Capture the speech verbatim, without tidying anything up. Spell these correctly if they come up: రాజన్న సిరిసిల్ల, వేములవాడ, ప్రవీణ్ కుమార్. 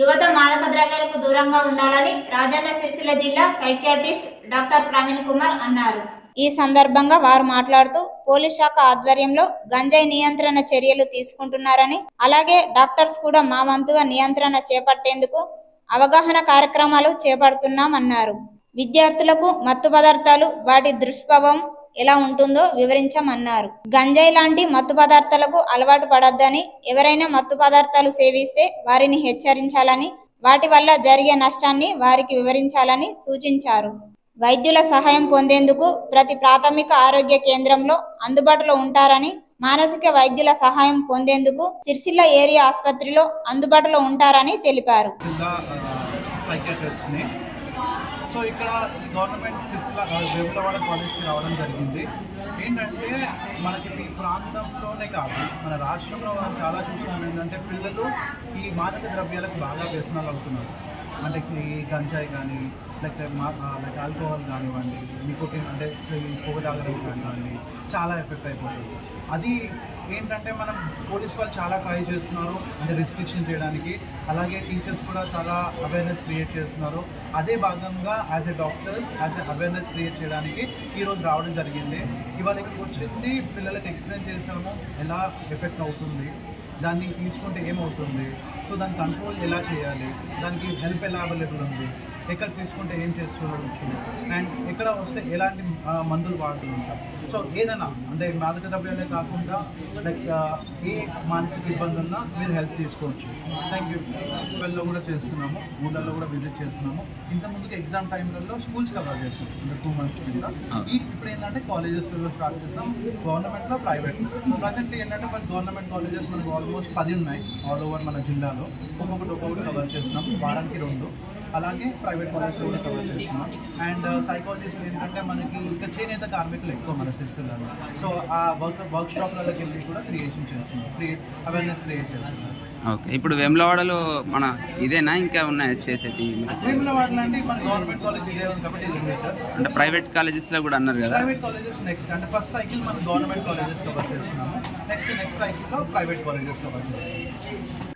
యువత మాదక ద్రవ్యాలకు దూరంగా ఉండాలని రాజన్న సిరిసిల్ల జిల్లా సైకియాట్రిస్ట్ డాక్టర్ ప్రవీణ్ కుమార్ అన్నారు. ఈ సందర్భంగా వారు మాట్లాడుతూ పోలీస్ శాఖ ఆధ్వర్యంలో గంజాయి నియంత్రణ చర్యలు తీసుకుంటున్నారని, అలాగే డాక్టర్స్ కూడా మా వంతుగా నియంత్రణ చేపట్టేందుకు అవగాహన కార్యక్రమాలు చేపడుతున్నామన్నారు. విద్యార్థులకు మత్తు పదార్థాలు వాటి దుష్ప్రభావం ఎలా ఉంటుందో వివరించమన్నారు. గంజాయి లాంటి మత్తు పదార్థాలకు అలవాటు పడొద్దని, ఎవరైనా మత్తు పదార్థాలు సేవిస్తే వారిని హెచ్చరించాలని, వాటి వల్ల జరిగే నష్టాన్ని వారికి వివరించాలని సూచించారు. వైద్యుల సహాయం పొందేందుకు ప్రతి ప్రాథమిక ఆరోగ్య కేంద్రంలో అందుబాటులో ఉంటారని, మానసిక వైద్యుల సహాయం పొందేందుకు సిరిసిల్ల ఏరియా ఆసుపత్రిలో అందుబాటులో ఉంటారని తెలిపారు. సో ఇక్కడ గవర్నమెంట్ సిరిసిల్ల వేములవాడ కాలేజ్కి రావడం జరిగింది. ఏంటంటే మనకి ఈ ప్రాంతంలోనే కాదు, మన రాష్ట్రంలో మనం చాలా చూసాం. ఏంటంటే పిల్లలు ఈ మాదక ద్రవ్యాలకు బాగా వ్యసనాలు అవుతున్నారు. అంటే గంజాయి కానీ, లేకపోతే మా లైక్ ఆల్కహాల్ కానివ్వండి, నికోటిన్ అంటే పొగ తాగడం కానివ్వండి, చాలా ఎఫెక్ట్ అయిపోతుంది. అది ఏంటంటే మనం పోలీస్ వాళ్ళు చాలా ట్రై చేస్తున్నారు, అంటే రిస్ట్రిక్షన్ చేయడానికి. అలాగే టీచర్స్ కూడా చాలా అవేర్నెస్ క్రియేట్ చేస్తున్నారు. అదే భాగంగా as a doctors as a awareness create చేయడానికి ఈరోజు రావడం జరిగింది. ఇవాళ ఇక్కడికి వచ్చింది, పిల్లలకు ఎక్స్ప్లెయిన్ చేసాము ఎలా ఎఫెక్ట్ అవుతుంది, దాన్ని తీసుకుంటే ఏమవుతుంది, సో దాన్ని కంట్రోల్ ఎలా చేయాలి, దానికి హెల్ప్ ఎలా అవైలబుల్ ఉంది, ఎక్కడ తీసుకుంటే ఏం చేసుకోవచ్చు, అండ్ ఎక్కడ వస్తే ఎలాంటి మందులు వాడుతుంటాం. సో ఏదైనా అంటే మాదక ద్రవ్యాలే కాకుండా లైక్ ఏ మానసిక ఇబ్బంది ఉన్నా మీరు హెల్ప్ తీసుకోవచ్చు. Thank you. ఊళ్ళల్లో కూడా చేస్తున్నాము, ఊళ్ళల్లో కూడా విజిట్ చేస్తున్నాము. ఇంతకుముందుకు ఎగ్జామ్ టైంలలో స్కూల్స్ కవర్ చేస్తాం, అంటే టూ మంత్స్ కింద. ఇప్పుడు ఏంటంటే కాలేజెస్లలో స్టార్ట్ చేస్తాం, గవర్నమెంట్లో, ప్రైవేట్. ప్రజెంట్ ఏంటంటే మన గవర్నమెంట్ కాలేజెస్ మనకు ఆల్మోస్ట్ పది ఉన్నాయి ఆల్ ఓవర్ మన జిల్లాలో. ఒక్కొక్కటి ఒక్కొక్కటి కవర్ చేస్తున్నాము, వారానికి రెండు. అలాగే ప్రైవేట్ కాలేజెస్ కూడా కవర్ చేస్తున్నాం. అండ్ సైకాలజిస్ట్ ఏంటంటే మనకి ఇక్కడ చేనేత కార్మికులు ఎక్కువ మన సిరిసిల్లలో. సో ఆ వర్క్ వర్క్ షాప్లకి వెళ్ళి కూడా క్రియేషన్ చేస్తున్నాం, క్రియేట్ అవేర్నెస్ క్రియేట్ చేస్తున్నాం. ఓకే, ఇప్పుడు వేములవాడలో మన ఇదేనా ఇంకా ఉన్నాయి చేసేది? వేములవాడలో అంటే మన గవర్నమెంట్ కాలేజ్ ఇదే ఉంది కాబట్టి ఇది ఉంది సార్. అంటే ప్రైవేట్ కాలేజెస్లో కూడా అన్నారు కదా? ప్రైవేట్ కాలేజెస్ నెక్స్ట్, అంటే ఫస్ట్ సైకిల్ మనం గవర్నమెంట్ కాలేజెస్ కవర్ చేస్తున్నాము, నెక్స్ట్ నెక్స్ట్ సైకిల్లో ప్రైవేట్ కాలేజెస్ కవర్ చేస్తున్నాము.